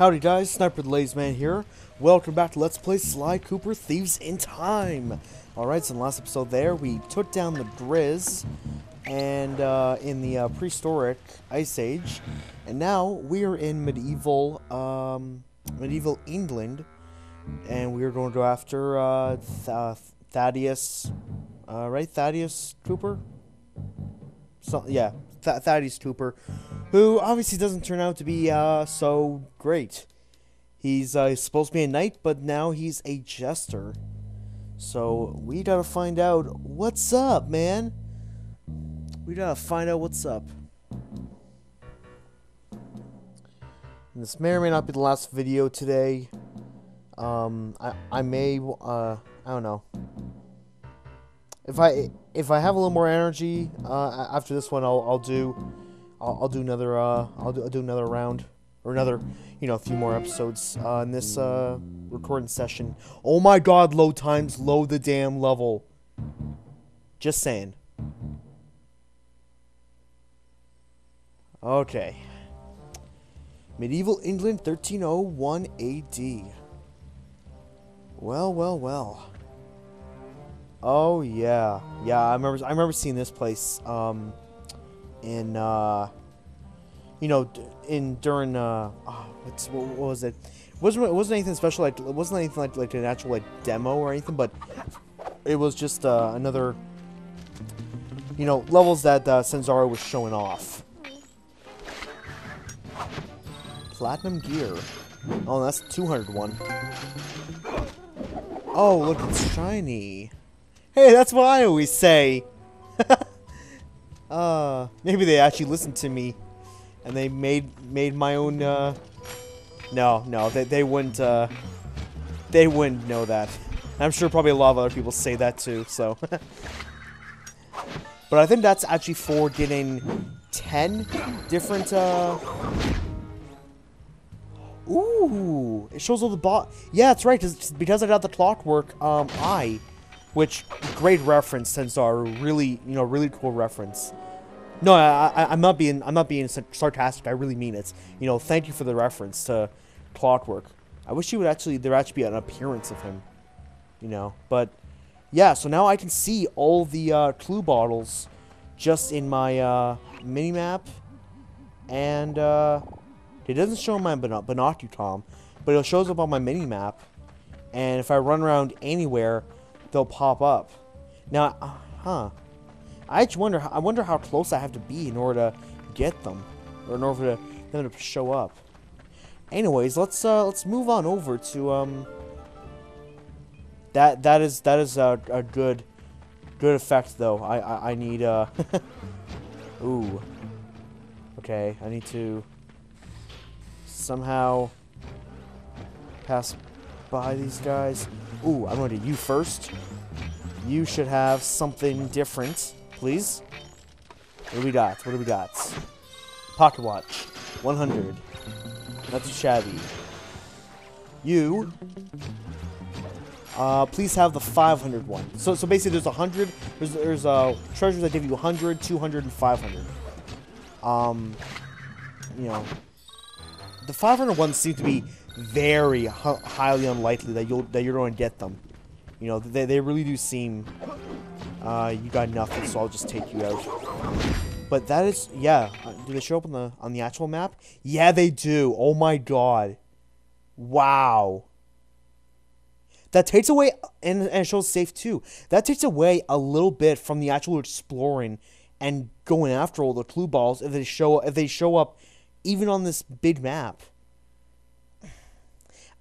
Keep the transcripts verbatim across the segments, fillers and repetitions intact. Howdy guys, Sniper the Laze Man here. Welcome back to Let's Play Sly Cooper Thieves in Time. Alright, so in the last episode there, we took down the Driz and uh, in the uh, prehistoric Ice Age. And now we are in medieval, um, medieval England. And we are going to go after uh, Th uh, Thaddeus, uh, right? Thaddeus Cooper? So, yeah, Th Thaddeus Cooper. Who obviously doesn't turn out to be uh, so great. He's uh, supposed to be a knight, but now he's a jester. So we gotta find out what's up, man. We gotta find out what's up. And this may or may not be the last video today. Um, I I may uh I don't know. If I if I have a little more energy uh, after this one, I'll I'll do. I'll, I'll do another. Uh, I'll, do, I'll do another round, or another, you know, a few more episodes uh, in this uh, recording session. Oh my God! Load times, load the damn level. Just saying. Okay. Medieval England, thirteen oh one A D. Well, well, well. Oh yeah, yeah. I remember. I remember seeing this place. Um. In, uh, you know, in, during, uh, oh, what's, what, what was it? It wasn't, it wasn't anything special, like, it wasn't anything like, like an actual, like, demo or anything, but it was just, uh, another, you know, levels that, uh, Sensauro was showing off. Platinum gear. Oh, that's the two hundred one. Oh, look, it's shiny. Hey, that's what I always say. Uh, maybe they actually listened to me, and they made made my own. Uh, no, no, they they wouldn't. Uh, they wouldn't know that. I'm sure probably a lot of other people say that too. So, but I think that's actually for getting ten different. Uh... Ooh, it shows all the bot. Yeah, that's right. Cause, because I got the clockwork um, eye. Which, great reference, Sensauro. Really, you know, really cool reference. No, I, I, I'm not being, I'm not being sarcastic. I really mean it. You know, thank you for the reference to Clockwork. I wish he would actually, there actually be an appearance of him. You know, but yeah. So now I can see all the uh, clue bottles just in my uh, mini map, and uh, it doesn't show my binoc binoculum, but it shows up on my mini map. And if I run around anywhere, they'll pop up. Now, uh, huh? I just wonder. I wonder how close I have to be in order to get them, or in order to them to show up. Anyways, let's uh, let's move on over to um. That that is that is a, a good, good effect though. I I, I need uh. Ooh. Okay, I need to somehow pass by these guys. Ooh, I'm going to you first. You should have something different, please. What do we got? What do we got? Pocket watch. one hundred. Not too shabby. You. Uh, please have the five hundred one. So, so basically there's one hundred. There's, there's uh, treasures that give you one hundred, two hundred, and five hundred. Um, you know. The five hundred ones seem to be very highly unlikely that you'll that you're going to get them. You know, they they really do seem. Uh, you got nothing, so I'll just take you out. But that is, yeah. Uh, do they show up on the on the actual map? Yeah, they do. Oh my God! Wow. That takes away, and and it shows safe too. That takes away a little bit from the actual exploring and going after all the clue balls if they show if they show up, even on this big map.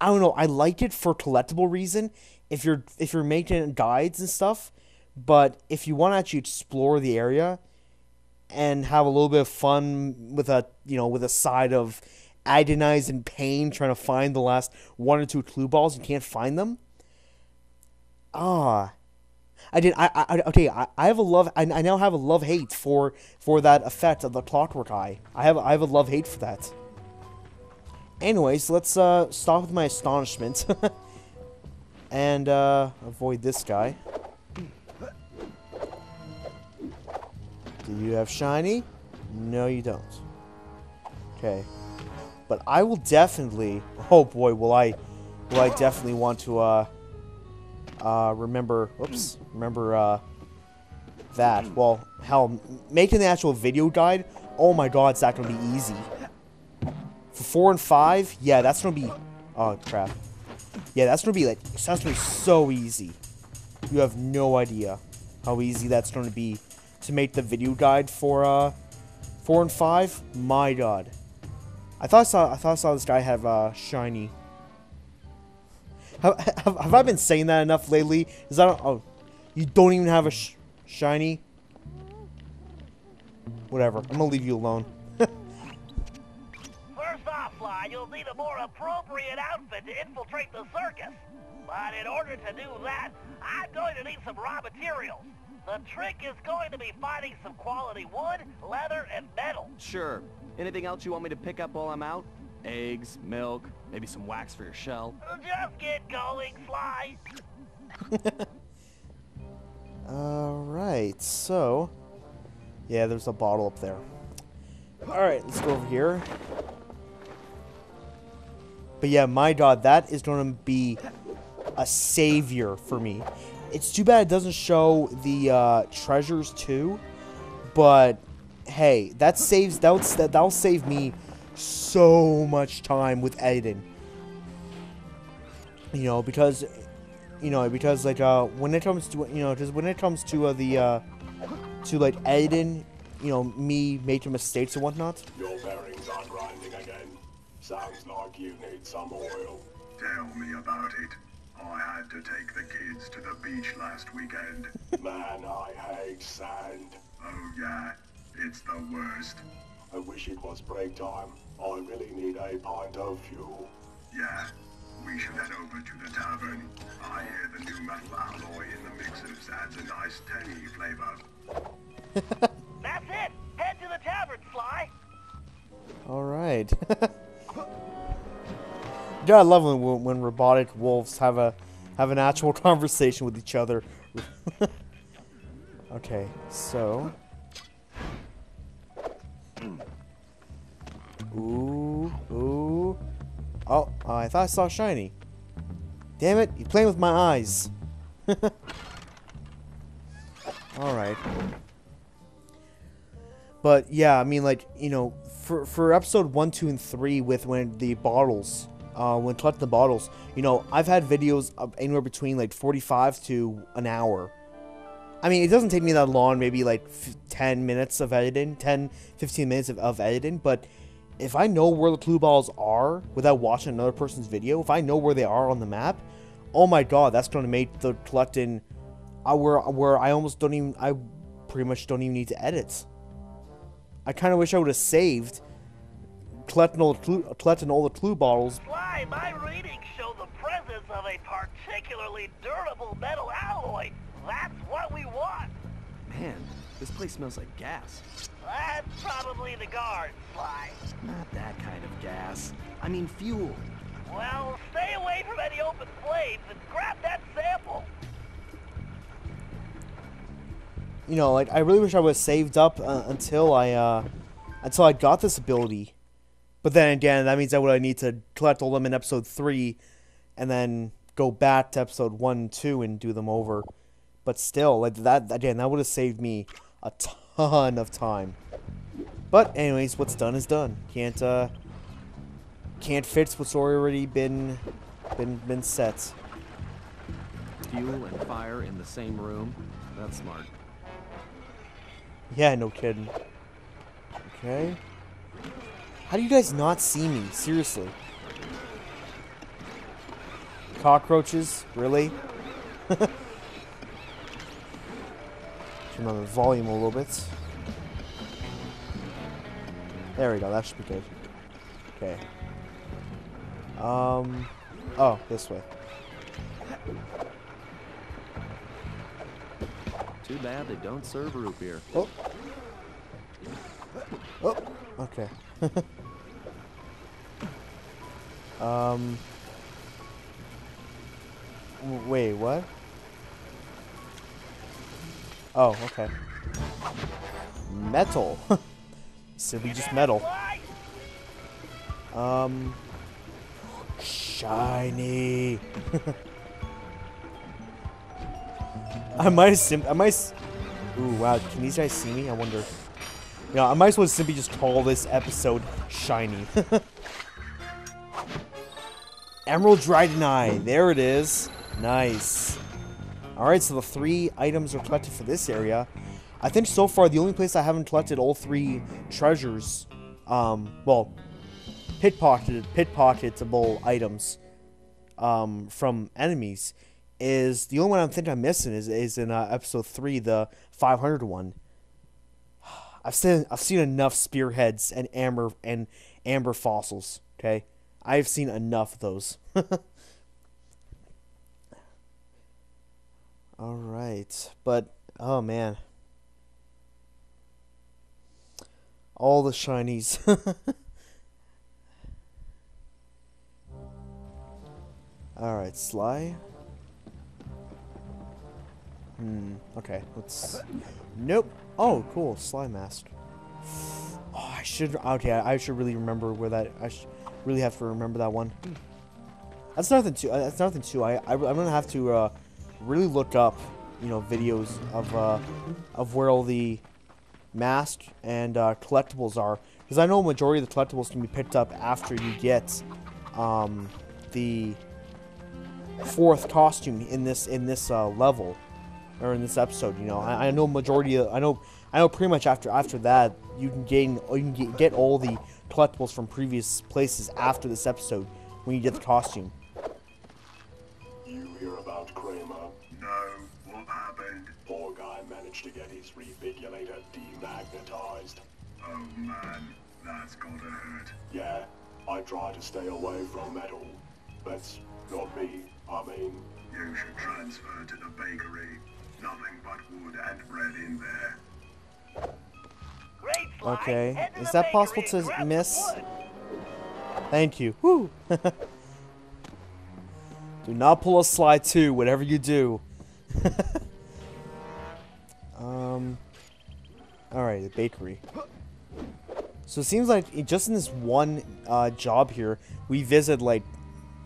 I don't know, I like it for collectible reason if you're if you're making guides and stuff, but if you want to actually explore the area and have a little bit of fun with a you know with a side of agonizing pain trying to find the last one or two clue balls and can't find them. Ah, I did I I okay I, I have a love I, I now have a love hate for for that effect of the clockwork eye. I have I have a love hate for that. Anyways, let's uh, stop with my astonishment and uh, avoid this guy. Do you have shiny? No, you don't. Okay. But I will definitely, oh boy, will I, will I definitely want to uh, uh, remember, oops, remember uh, that. Well, hell, making the actual video guide, oh my god, it's not going to be easy. For four and five, yeah, that's going to be, oh crap. Yeah, that's going to be like, that's going to be so easy. You have no idea how easy that's going to be to make the video guide for uh, four and five. My god. I thought I saw, I thought I saw this guy have, uh, shiny. Have, have, have I been saying that enough lately? Is that, a, oh, you don't even have a sh shiny? Whatever, I'm gonna leave you alone. First off, Fly, you'll need a more appropriate outfit to infiltrate the circus. But in order to do that, I'm going to need some raw materials. The trick is going to be finding some quality wood, leather, and metal. Sure. Anything else you want me to pick up while I'm out? Eggs, milk, maybe some wax for your shell. Just get going, Sly. Alright, so... yeah, there's a bottle up there. Alright, let's go over here. But yeah, my god, that is going to be a savior for me. It's too bad it doesn't show the uh, treasures too, but... hey, that saves, that'll, that'll save me so much time with editing. You know, because, you know, because, like, uh, when it comes to, you know, just when it comes to, uh, the, uh, to, like, editing, you know, me making mistakes and whatnot. Your bearings are grinding again. Sounds like you need some oil. Tell me about it. I had to take the kids to the beach last weekend. Man, I hate sand. Oh, yeah. It's the worst. I wish it was break time. I really need a pint of fuel. Yeah, we should head over to the tavern. I hear the new metal alloy in the mixers adds a nice tangy flavor. That's it! Head to the tavern, Sly! Alright. Yeah, I love when, when robotic wolves have a have an actual conversation with each other. Okay, so... ooh, ooh. Oh, uh, I thought I saw shiny. Damn it, you're playing with my eyes. Alright. But yeah, I mean, like, you know, for, for episode one, two, and three with when the bottles, uh, when collecting the bottles, you know, I've had videos of anywhere between like forty-five to an hour. I mean, it doesn't take me that long, maybe like ten minutes of editing, ten, fifteen minutes of, of editing, but if I know where the clue balls are without watching another person's video, if I know where they are on the map, oh my god, that's going to make the collecting uh, where, where I almost don't even, I pretty much don't even need to edit. I kind of wish I would have saved collecting all the clue, collecting all the clue bottles. Why, my readings show the presence of a particularly durable metal alloy. That's what we want! Man, this place smells like gas. That's probably the guard, Sly. Not that kind of gas. I mean fuel. Well, stay away from any open flames and grab that sample. You know, like, I really wish I was saved up uh, until I, uh, until I got this ability. But then again, that means I would need to collect all them in episode three, and then go back to episode one, two, and do them over. But still, like that, again, that would have saved me a ton of time. But anyways, what's done is done. Can't uh, can't fix what's already been been been set. Fuel and fire in the same room. That's smart. Yeah, no kidding. Okay. How do you guys not see me? Seriously. Cockroaches, really? Turn on the volume a little bit. There we go, that should be good. Okay. Um oh, this way. Too bad they don't serve root beer. Oh. Oh, okay. um wait, what? Oh, okay. Metal. Simply just metal. Um, shiny. I might simp. I might. Ooh, wow. Can these guys see me? I wonder. Yeah, I might as well simply just call this episode shiny. Emerald Dragoneye. There it is. Nice. All right, so the three items are collected for this area. I think so far the only place I haven't collected all three treasures, um, well, pitpocketed, pitpocketable items um, from enemies, is the only one I think I'm missing is is in uh, episode three, the five hundred one. I've seen I've seen enough spearheads and amber and amber fossils. Okay, I've seen enough of those. All right, but oh man. All the shinies. Alright, Sly. Hmm, okay, let's... Nope! Oh, cool, Sly Mask. Oh, I should... Okay, I should really remember where that... I should really have to remember that one. That's nothing too... That's nothing too... I, I, I'm gonna have to, uh, really look up, you know, videos of, uh, of where all the... masked and uh, collectibles are, because I know a majority of the collectibles can be picked up after you get um, the fourth costume in this in this uh, level or in this episode. You know, I, I know majority. Of, I know I know pretty much after after that you can gain you can get, get all the collectibles from previous places after this episode when you get the costume. You hear about Kramer? No, what happened? Poor guy managed to get his revigulator demagnetized. Oh man, that's gotta hurt. Yeah, I try to stay away from metal. That's not me, I mean. You should transfer to the bakery. Nothing but wood and bread in there. Great fly, okay, is that possible to miss? Wood. Thank you. Woo! Do not pull a slide too, whatever you do. Um, alright, the bakery. So it seems like it, just in this one uh, job here, we visit like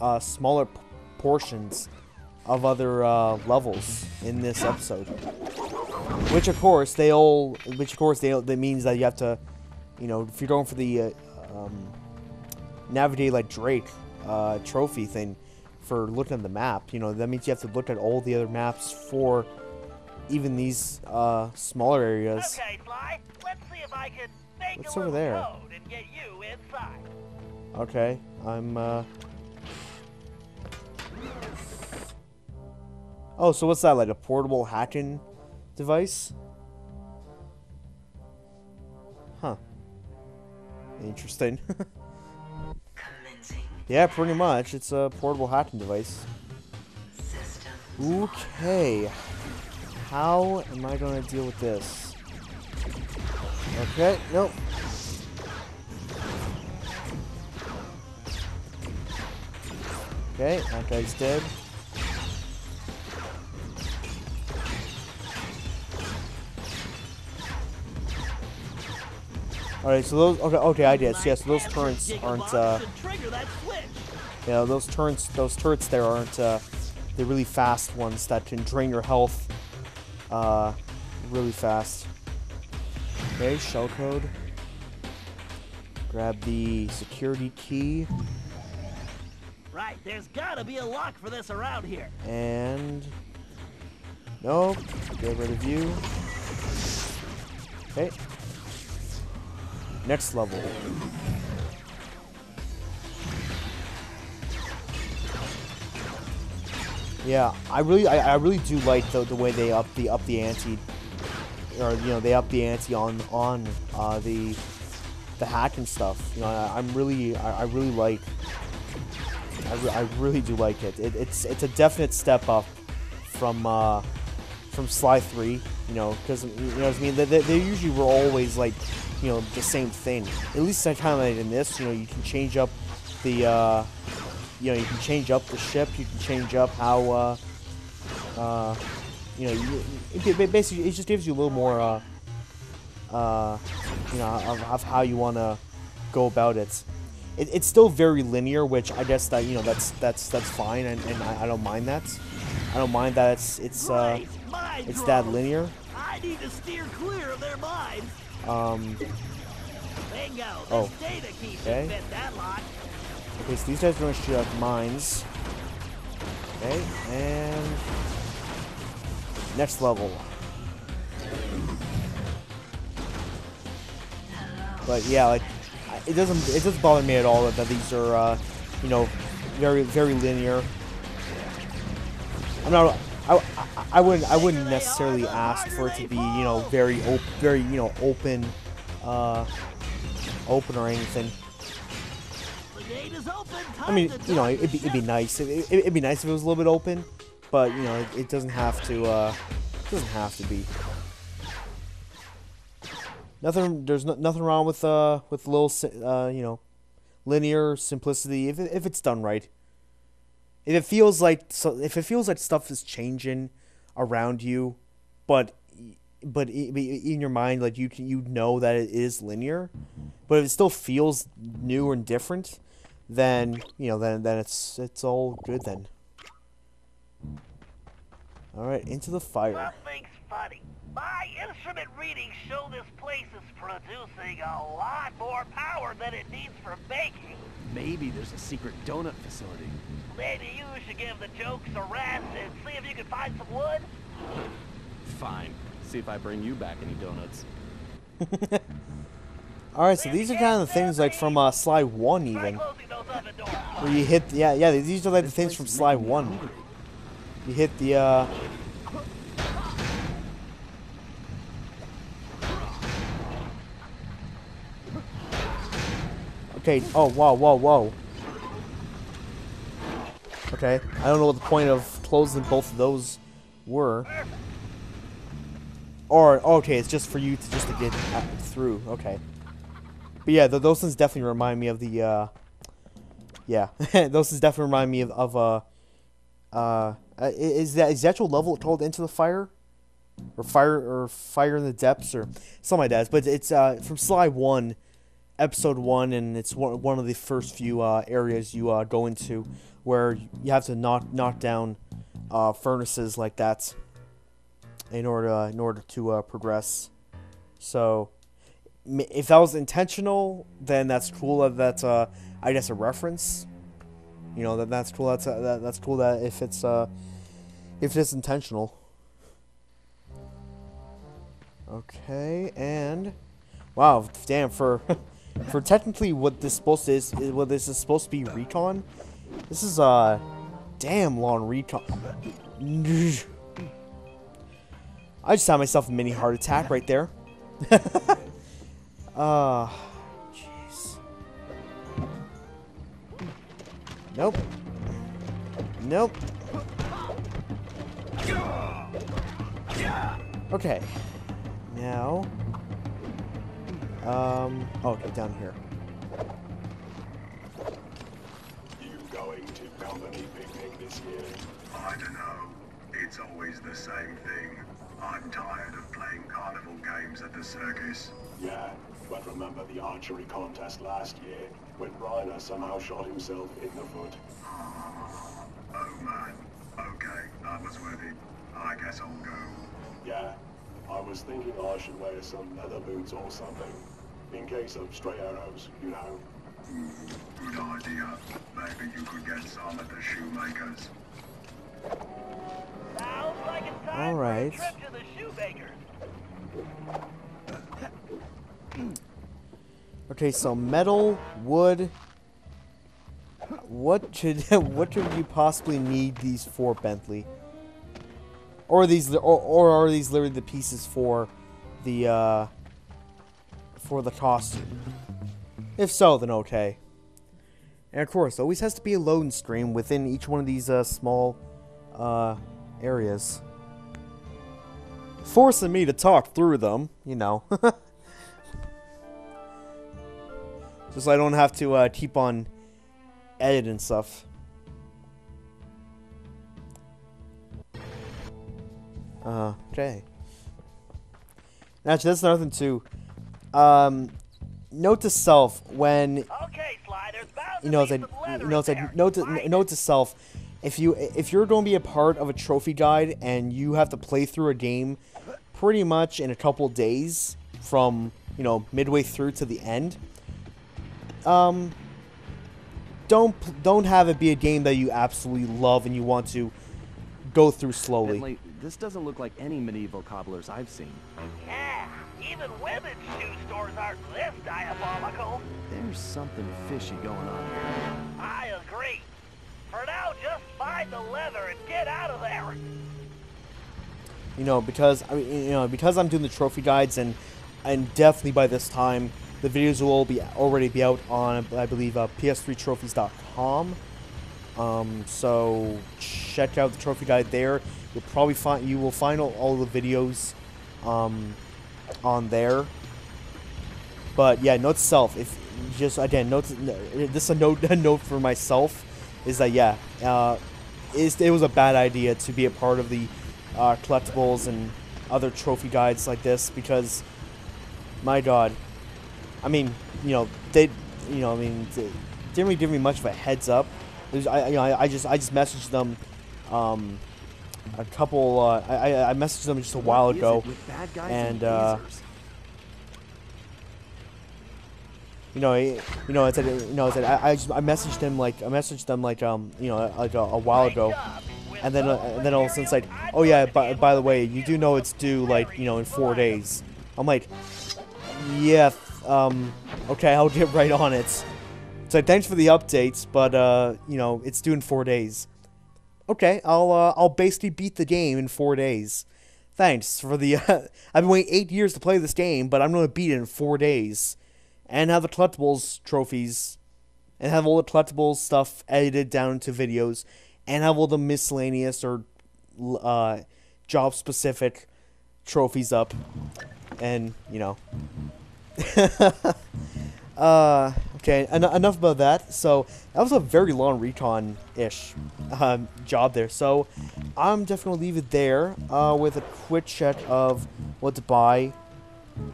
uh, smaller p portions of other uh, levels in this episode. Which of course they all, which of course they that means that you have to, you know, if you're going for the uh, um, navigate like Drake uh, trophy thing for looking at the map, you know, that means you have to look at all the other maps for. Even these uh, smaller areas. Okay, Fly. Let's see if I can make What's a over there? Code and get you inside. Okay, I'm. Uh... Oh, so what's that? Like a portable hacking device? Huh. Interesting. Yeah, pretty much. It's a portable hacking device. Okay. How am I gonna deal with this? Okay, nope. Okay, that guy's dead. Alright, so those okay okay I did. So yes, yeah, so those turrets aren't uh yeah, those turrets those turrets there aren't uh the really fast ones that can drain your health. Uh, really fast. Okay, shell code. Grab the security key. Right, there's gotta be a lock for this around here. And nope. Get rid of you. Okay. Next level. Yeah, I really, I, I really do like the, the way they up the up the ante, or you know, they up the ante on on uh, the the hack and stuff. You know, I, I'm really, I, I really like, I, re I really do like it. it. It's it's a definite step up from uh, from Sly three. You know, because you know what I mean. They, they, they usually were always like, you know, the same thing. At least I kind of like in this. You know, you can change up the. Uh, You know, you can change up the ship. You can change up how, uh, uh, you know, you, it, basically it just gives you a little more, uh, uh, you know, of, of how you want to go about it. it, it's still very linear, which I guess that, you know, that's that's that's fine, and, and I, I don't mind that. I don't mind that it's it's uh it's that linear. I need to steer clear of their minds. Um. Bingo. Oh. Okay. Okay, so these guys are gonna shoot out mines. Okay, and next level. But yeah, like it doesn't it doesn't bother me at all that these are uh, you know, very very linear. I'm not. I, I wouldn't I wouldn't necessarily ask for it to be, you know, very op very you know open, uh, open or anything. I mean, you know, it'd be, it'd be nice. It, it, it'd be nice if it was a little bit open, but you know, it, it doesn't have to. Uh, it doesn't have to be. Nothing. There's no, nothing wrong with uh with little uh you know, linear simplicity if it, if it's done right. If it feels like so, if it feels like stuff is changing around you, but but in your mind, like you you know that it is linear, but if it still feels new and different, then you know then then it's it's all good then. All right, into the fire. Nothing's funny. My instrument readings show this place is producing a lot more power than it needs for baking. Maybe there's a secret donut facility. Maybe you should give the jokes a rest and see if you can find some wood. Fine. See if I bring you back any donuts. Alright, so these are kind of the things like from uh, Sly one even. Where you hit, yeah, yeah, these are like the things from Sly one. You hit the, uh... Okay, oh, whoa, whoa, whoa. Okay, I don't know what the point of closing both of those were. Or, okay, it's just for you to just to get through, okay. But yeah, th those things definitely remind me of the, uh, yeah, those things definitely remind me of, of uh, uh, is that, is the actual level called Into the Fire? Or Fire, or Fire in the Depths, or something like that. But it's, uh, from Sly one. Episode one, and it's one, one of the first few uh, areas you uh, go into where you have to knock knock down uh, furnaces like that in order uh, in order to uh, progress. So if that was intentional, then that's cool. That's uh, I guess a reference. You know that that's cool. That's uh, that, that's cool. That if it's uh, if it's intentional. Okay, and wow, damn for. For technically what this supposed to is, is what this is supposed to be recon. This is a damn long recon. I just had myself a mini heart attack right there. uh jeez. Nope. Nope. Okay. Now. Um, oh, okay, down here. You going to company picnic this year? I don't know. It's always the same thing. I'm tired of playing carnival games at the circus. Yeah, but remember the archery contest last year when Reiner somehow shot himself in the foot. Oh man. Okay, that was worth it. I guess I'll go. Yeah. I was thinking I should wear some leather boots or something, in case of stray arrows, you know. Mm, good idea. Maybe you could get some at the shoemakers. Sounds like it's time for a trip to the shoemaker. Okay, so metal, wood. What should what should you possibly need these for, Bentley? Or are these, or, or are these literally the pieces for the uh, for the costume? If so, then okay. And of course, always has to be a loading screen within each one of these uh, small uh, areas, forcing me to talk through them. You know, just so I don't have to uh, keep on editing stuff. Uh, okay. Actually, that's another thing too. Um, note to self when okay, Sly, you know, that you know, that note to Find note to self, if you if you're going to be a part of a trophy guide and you have to play through a game, pretty much in a couple days from you know midway through to the end, um, don't don't have it be a game that you absolutely love and you want to go through slowly. Bentley, this doesn't look like any medieval cobblers I've seen. Yeah, even women's shoe stores aren't this diabolical. There's something fishy going on here. I agree. For now, just find the leather and get out of there. You know, because I mean, you know, because I'm doing the trophy guides, and and definitely by this time the videos will be already be out on, I believe, uh, P S three trophies dot com. Um, so check out the trophy guide there. You'll probably find you will find all, all the videos um, on there. But yeah, note to self. If just again, note to, this is a note a note for myself is that yeah, uh, is it was a bad idea to be a part of the uh, collectibles and other trophy guides like this, because my God, I mean you know they you know I mean they didn't really give me much of a heads up. I, you know, I, I just I just messaged them um, a couple uh, I, I messaged them just a while ago, and uh, you know you know it's like, you know it's like, I I, just, I messaged them like I messaged them like um you know like a, a while ago, and then uh, and then all of a sudden it's like, oh yeah, by, by the way, you do know it's due like you know in four days. I'm like, yeah, um okay, I'll get right on it. So thanks for the updates, but uh, you know it's due in four days. Okay, I'll uh, I'll basically beat the game in four days. Thanks for the. Uh, I've been waiting eight years to play this game, but I'm gonna beat it in four days, and have the collectibles trophies, and have all the collectibles stuff edited down into videos, and have all the miscellaneous or uh, job specific trophies up, and you know. Uh, okay, en enough about that. So that was a very long recon-ish um, job there. So I'm definitely gonna leave it there uh, with a quick check of what to buy.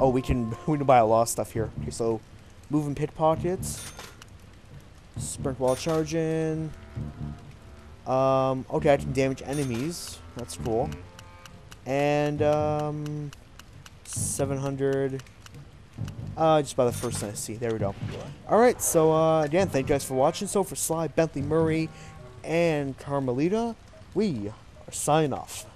Oh, we can we can buy a lot of stuff here. Okay, so moving pickpockets, sprint while charging. Um, okay, I can damage enemies. That's cool. And um, seven hundred. Uh, just by the first thing I see. There we go. Alright, so uh, again, thank you guys for watching. So for Sly, Bentley, Murray, and Carmelita, we are signing off.